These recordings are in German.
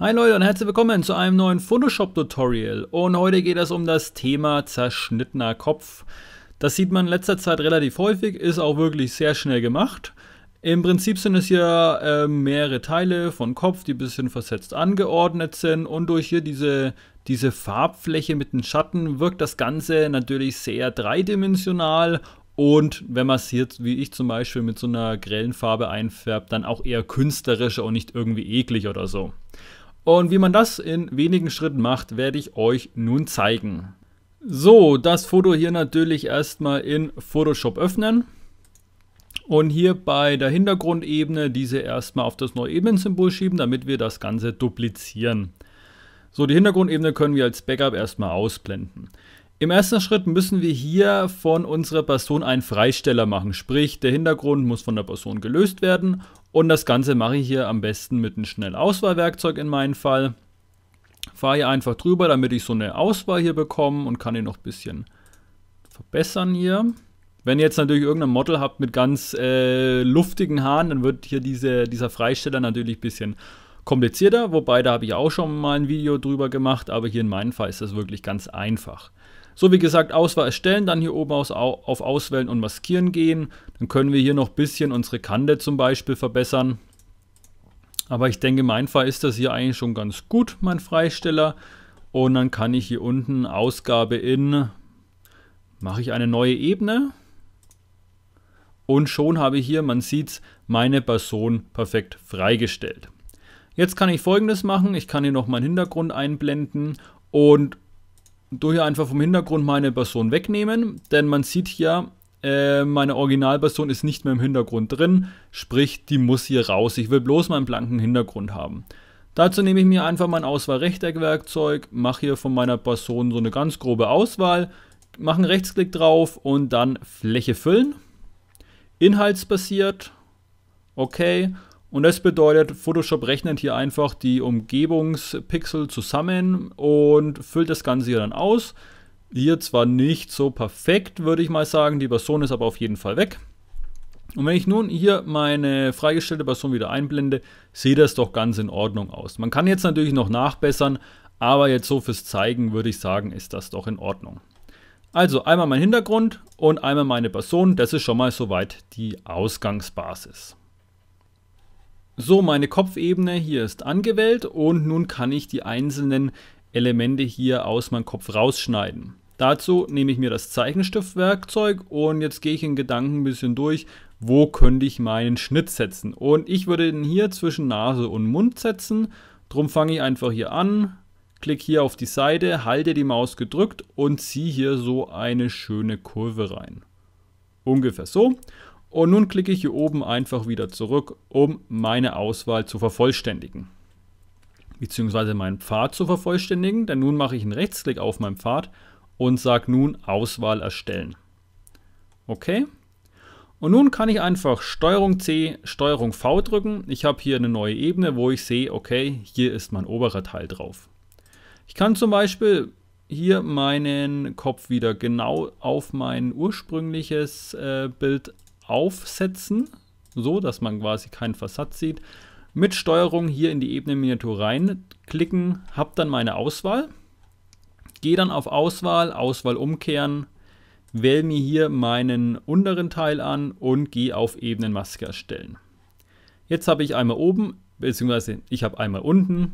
Hi Leute und herzlich willkommen zu einem neuen Photoshop-Tutorial und heute geht es um das Thema zerschnittener Kopf. Das sieht man in letzter Zeit relativ häufig, ist auch wirklich sehr schnell gemacht. Im Prinzip sind es hier mehrere Teile von Kopf, die ein bisschen versetzt angeordnet sind und durch hier diese Farbfläche mit den Schatten wirkt das Ganze natürlich sehr dreidimensional und wenn man es jetzt, wie ich zum Beispiel, mit so einer grellen Farbe einfärbt, dann auch eher künstlerisch und nicht irgendwie eklig oder so. Und wie man das in wenigen Schritten macht, werde ich euch nun zeigen. So, das Foto hier natürlich erstmal in Photoshop öffnen. Und hier bei der Hintergrundebene diese erstmal auf das neue Ebenensymbol schieben, damit wir das Ganze duplizieren. So, die Hintergrundebene können wir als Backup erstmal ausblenden. Im ersten Schritt müssen wir hier von unserer Person einen Freisteller machen. Sprich, der Hintergrund muss von der Person gelöst werden. Und das Ganze mache ich hier am besten mit einem Schnellauswahlwerkzeug in meinem Fall. Fahre hier einfach drüber, damit ich so eine Auswahl hier bekomme und kann ihn noch ein bisschen verbessern hier. Wenn ihr jetzt natürlich irgendein Model habt mit ganz luftigen Haaren, dann wird hier dieser Freisteller natürlich ein bisschen komplizierter. Wobei, da habe ich auch schon mal ein Video drüber gemacht, aber hier in meinem Fall ist das wirklich ganz einfach. So, wie gesagt, Auswahl erstellen, dann hier oben auf Auswählen und Maskieren gehen. Dann können wir hier noch ein bisschen unsere Kante zum Beispiel verbessern. Aber ich denke, in meinem Fall ist das hier eigentlich schon ganz gut, mein Freisteller. Und dann kann ich hier unten Ausgabe in, mache ich eine neue Ebene. Und schon habe ich hier, man sieht es, meine Person perfekt freigestellt. Jetzt kann ich Folgendes machen. Ich kann hier noch meinen Hintergrund einblenden und durch hier einfach vom Hintergrund meine Person wegnehmen, denn man sieht hier, meine Originalperson ist nicht mehr im Hintergrund drin, sprich, die muss hier raus. Ich will bloß meinen blanken Hintergrund haben. Dazu nehme ich mir einfach mein Auswahl-Rechteck-Werkzeug, mache hier von meiner Person so eine ganz grobe Auswahl, mache einen Rechtsklick drauf und dann Fläche füllen, inhaltsbasiert, okay. Und das bedeutet, Photoshop rechnet hier einfach die Umgebungspixel zusammen und füllt das Ganze hier dann aus. Hier zwar nicht so perfekt, würde ich mal sagen, die Person ist aber auf jeden Fall weg. Und wenn ich nun hier meine freigestellte Person wieder einblende, sieht das doch ganz in Ordnung aus. Man kann jetzt natürlich noch nachbessern, aber jetzt so fürs Zeigen würde ich sagen, ist das doch in Ordnung. Also einmal mein Hintergrund und einmal meine Person, das ist schon mal soweit die Ausgangsbasis. So, meine Kopfebene hier ist angewählt und nun kann ich die einzelnen Elemente hier aus meinem Kopf rausschneiden. Dazu nehme ich mir das Zeichenstiftwerkzeug und jetzt gehe ich in Gedanken ein bisschen durch, wo könnte ich meinen Schnitt setzen. Und ich würde ihn hier zwischen Nase und Mund setzen. Drum fange ich einfach hier an, klicke hier auf die Seite, halte die Maus gedrückt und ziehe hier so eine schöne Kurve rein. Ungefähr so. Und nun klicke ich hier oben einfach wieder zurück, um meine Auswahl zu vervollständigen. Beziehungsweise meinen Pfad zu vervollständigen, denn nun mache ich einen Rechtsklick auf meinen Pfad und sage nun Auswahl erstellen. Okay. Und nun kann ich einfach STRG C, STRG V drücken. Ich habe hier eine neue Ebene, wo ich sehe, okay, hier ist mein oberer Teil drauf. Ich kann zum Beispiel hier meinen Kopf wieder genau auf mein ursprüngliches Bild aufsetzen, so dass man quasi keinen Versatz sieht. Mit STRG hier in die Ebene Miniatur reinklicken, habe dann meine Auswahl, gehe dann auf Auswahl, Auswahl umkehren, wähle mir hier meinen unteren Teil an und gehe auf Ebenenmaske erstellen. Jetzt habe ich einmal oben, beziehungsweise ich habe einmal unten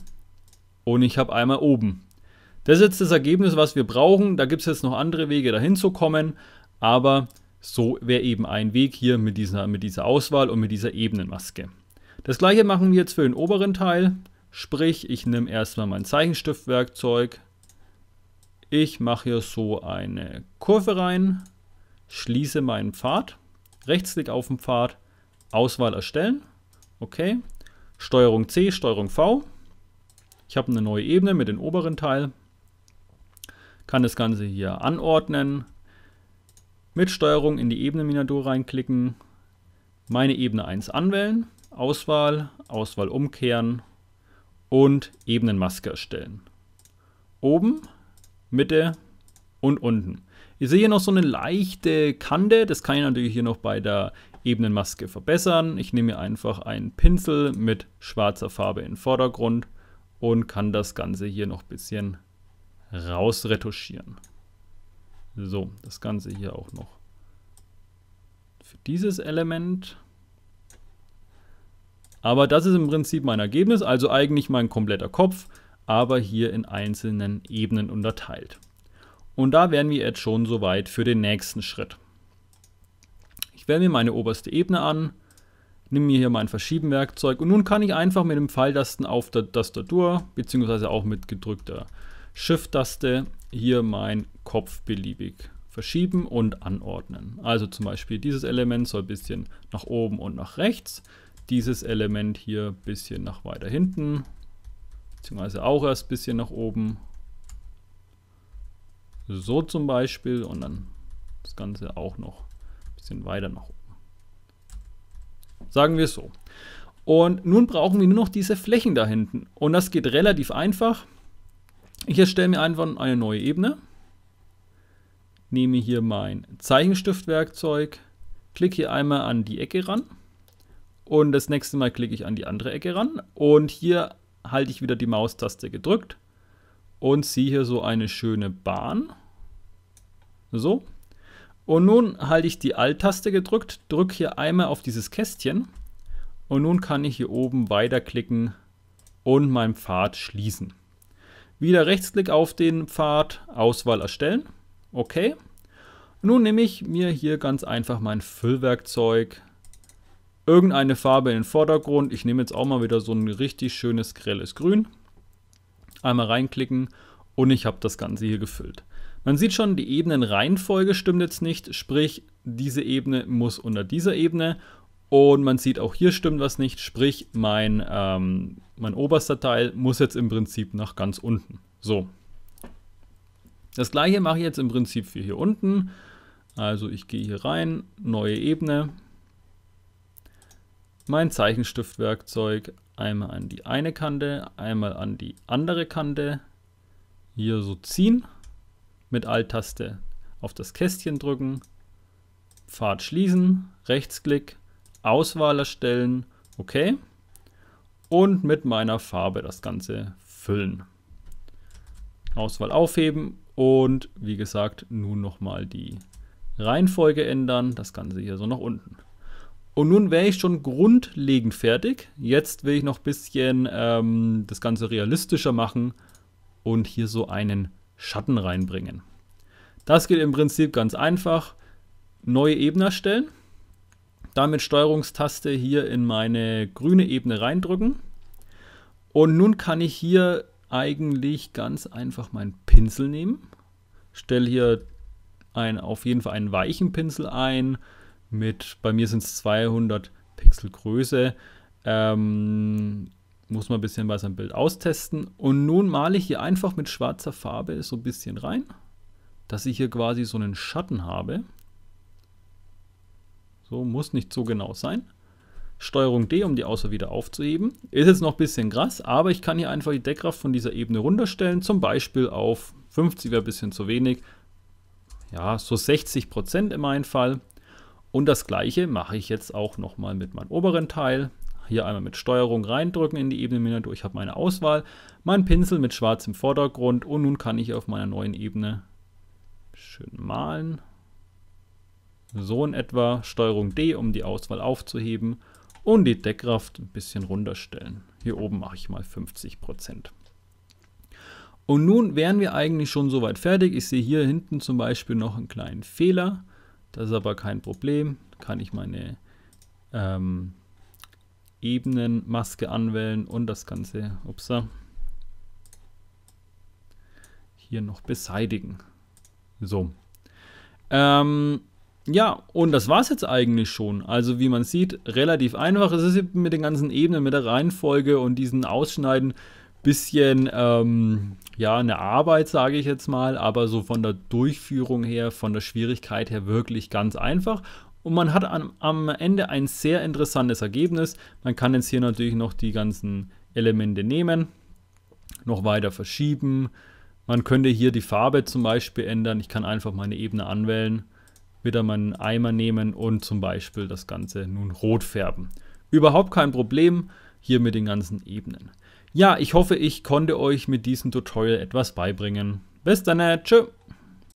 und ich habe einmal oben. Das ist jetzt das Ergebnis, was wir brauchen. Da gibt es jetzt noch andere Wege, dahin zu kommen, aber so wäre eben ein Weg hier mit dieser Auswahl und mit dieser Ebenenmaske. Das gleiche machen wir jetzt für den oberen Teil. Sprich, ich nehme erstmal mein Zeichenstiftwerkzeug. Ich mache hier so eine Kurve rein. Schließe meinen Pfad. Rechtsklick auf den Pfad. Auswahl erstellen. Okay. STRG C, STRG V. Ich habe eine neue Ebene mit dem oberen Teil. Kann das Ganze hier anordnen. Mit STRG in die Ebene-Miniatur reinklicken, meine Ebene 1 anwählen, Auswahl, Auswahl umkehren und Ebenenmaske erstellen. Oben, Mitte und unten. Ich sehe hier noch so eine leichte Kante, das kann ich natürlich hier noch bei der Ebenenmaske verbessern. Ich nehme hier einfach einen Pinsel mit schwarzer Farbe in den Vordergrund und kann das Ganze hier noch ein bisschen rausretuschieren. So, das Ganze hier auch noch für dieses Element. Aber das ist im Prinzip mein Ergebnis, also eigentlich mein kompletter Kopf, aber hier in einzelnen Ebenen unterteilt. Und da wären wir jetzt schon soweit für den nächsten Schritt. Ich wähle mir meine oberste Ebene an, nehme mir hier mein Verschieben-Werkzeug und nun kann ich einfach mit dem Pfeiltasten auf der Tastatur, beziehungsweise auch mit gedrückter Shift-Taste, hier meinen Kopf beliebig verschieben und anordnen. Also zum Beispiel dieses Element soll ein bisschen nach oben und nach rechts, dieses Element hier ein bisschen nach weiter hinten, beziehungsweise auch erst ein bisschen nach oben. So zum Beispiel und dann das Ganze auch noch ein bisschen weiter nach oben. Sagen wir so. Und nun brauchen wir nur noch diese Flächen da hinten. Und das geht relativ einfach. Ich erstelle mir einfach eine neue Ebene. Nehme hier mein Zeichenstiftwerkzeug. Klicke hier einmal an die Ecke ran. Und das nächste Mal klicke ich an die andere Ecke ran. Und hier halte ich wieder die Maustaste gedrückt. Und ziehe hier so eine schöne Bahn. So. Und nun halte ich die Alt-Taste gedrückt, drücke hier einmal auf dieses Kästchen. Und nun kann ich hier oben weiterklicken und meinen Pfad schließen. Wieder Rechtsklick auf den Pfad, Auswahl erstellen. Okay. Nun nehme ich mir hier ganz einfach mein Füllwerkzeug. Irgendeine Farbe in den Vordergrund. Ich nehme jetzt auch mal wieder so ein richtig schönes grelles Grün. Einmal reinklicken und ich habe das Ganze hier gefüllt. Man sieht schon, die Ebenenreihenfolge stimmt jetzt nicht, sprich diese Ebene muss unter dieser Ebene und man sieht auch hier stimmt was nicht, sprich mein oberster Teil muss jetzt im Prinzip nach ganz unten. So. Das gleiche mache ich jetzt im Prinzip für hier unten. Also ich gehe hier rein, neue Ebene, mein Zeichenstiftwerkzeug einmal an die eine Kante, einmal an die andere Kante, hier so ziehen, mit Alt-Taste auf das Kästchen drücken, Pfad schließen, Rechtsklick, Auswahl erstellen, okay, und mit meiner Farbe das Ganze füllen. Auswahl aufheben und wie gesagt, nun nochmal die Reihenfolge ändern, das Ganze hier so nach unten. Und nun wäre ich schon grundlegend fertig. Jetzt will ich noch ein bisschen das Ganze realistischer machen und hier so einen Schatten reinbringen. Das geht im Prinzip ganz einfach. Neue Ebene erstellen. Damit Steuerungstaste hier in meine grüne Ebene reindrücken. Und nun kann ich hier eigentlich ganz einfach meinen Pinsel nehmen. Stelle hier auf jeden Fall einen weichen Pinsel ein. Bei mir sind es 200 Pixel Größe, muss man ein bisschen bei seinem Bild austesten. Und nun male ich hier einfach mit schwarzer Farbe so ein bisschen rein, dass ich hier quasi so einen Schatten habe. So, muss nicht so genau sein. Steuerung D, um die Auswahl wieder aufzuheben. Ist jetzt noch ein bisschen krass, aber ich kann hier einfach die Deckkraft von dieser Ebene runterstellen, zum Beispiel auf 50 wäre ein bisschen zu wenig, ja, so 60% in meinem Fall. Und das gleiche mache ich jetzt auch nochmal mit meinem oberen Teil. Hier einmal mit Steuerung reindrücken in die Ebenenminiatur. Ich habe meine Auswahl, meinen Pinsel mit schwarzem Vordergrund und nun kann ich auf meiner neuen Ebene schön malen. So in etwa. Steuerung D, um die Auswahl aufzuheben und die Deckkraft ein bisschen runterstellen. Hier oben mache ich mal 50%. Und nun wären wir eigentlich schon soweit fertig. Ich sehe hier hinten zum Beispiel noch einen kleinen Fehler. Das ist aber kein Problem, kann ich meine Ebenenmaske anwählen und das Ganze hier noch beseitigen. So. Ja, und das war es jetzt eigentlich schon. Also wie man sieht, relativ einfach. Es ist mit den ganzen Ebenen, mit der Reihenfolge und diesen Ausschneiden ein bisschen ja, eine Arbeit, sage ich jetzt mal, aber so von der Durchführung her, von der Schwierigkeit her wirklich ganz einfach. Und man hat am Ende ein sehr interessantes Ergebnis. Man kann jetzt hier natürlich noch die ganzen Elemente nehmen, noch weiter verschieben. Man könnte hier die Farbe zum Beispiel ändern. Ich kann einfach meine Ebene anwählen, wieder meinen Eimer nehmen und zum Beispiel das Ganze nun rot färben. Überhaupt kein Problem hier mit den ganzen Ebenen. Ja, ich hoffe, ich konnte euch mit diesem Tutorial etwas beibringen. Bis dann, tschö!